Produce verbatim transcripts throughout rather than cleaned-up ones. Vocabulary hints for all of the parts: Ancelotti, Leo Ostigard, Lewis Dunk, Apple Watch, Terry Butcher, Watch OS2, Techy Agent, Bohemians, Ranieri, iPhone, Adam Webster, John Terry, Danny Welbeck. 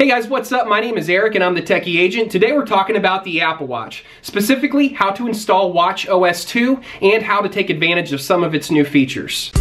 Hey guys, what's up? My name is Eric and I'm the Techy Agent. Today we're talking about the Apple Watch, specifically how to install Watch O S two and how to take advantage of some of its new features.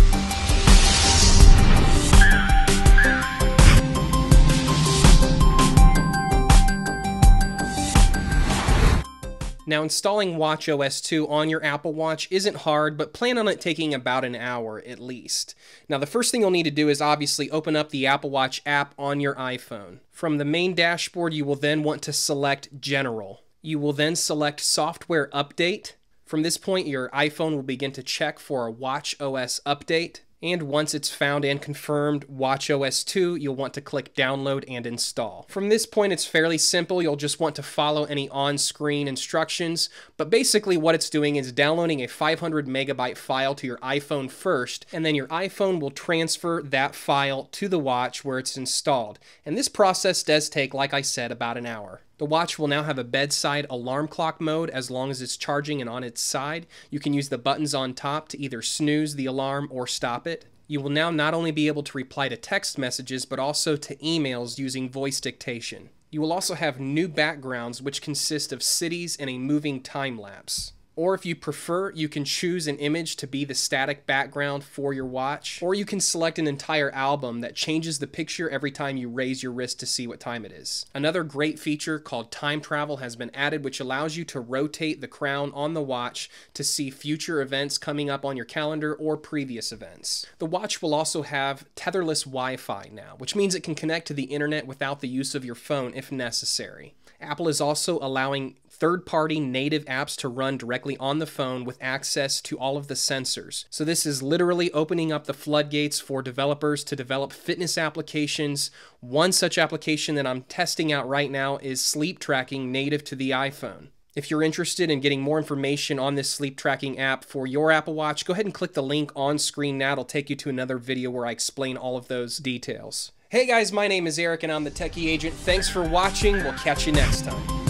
Now, installing Watch O S two on your Apple Watch isn't hard, but plan on it taking about an hour at least. Now, the first thing you'll need to do is obviously open up the Apple Watch app on your iPhone. From the main dashboard, you will then want to select General. You will then select Software Update. From this point, your iPhone will begin to check for a Watch O S update. And once it's found and confirmed Watch O S two, you'll want to click download and install. From this point, it's fairly simple. You'll just want to follow any on-screen instructions, but basically what it's doing is downloading a five hundred megabyte file to your iPhone first, and then your iPhone will transfer that file to the watch where it's installed. And this process does take, like I said, about an hour. The watch will now have a bedside alarm clock mode as long as it's charging and on its side. You can use the buttons on top to either snooze the alarm or stop it. You will now not only be able to reply to text messages, but also to emails using voice dictation. You will also have new backgrounds, which consist of cities and a moving time lapse. Or if you prefer, you can choose an image to be the static background for your watch, or you can select an entire album that changes the picture every time you raise your wrist to see what time it is. Another great feature called time travel has been added, which allows you to rotate the crown on the watch to see future events coming up on your calendar or previous events. The watch will also have tetherless Wi-Fi now, which means it can connect to the internet without the use of your phone if necessary. Apple is also allowing third-party native apps to run directly on the phone with access to all of the sensors. So this is literally opening up the floodgates for developers to develop fitness applications. One such application that I'm testing out right now is sleep tracking native to the iPhone. If you're interested in getting more information on this sleep tracking app for your Apple Watch, go ahead and click the link on screen now. It'll take you to another video where I explain all of those details. Hey guys, my name is Eric and I'm the Techy Agent. Thanks for watching. We'll catch you next time.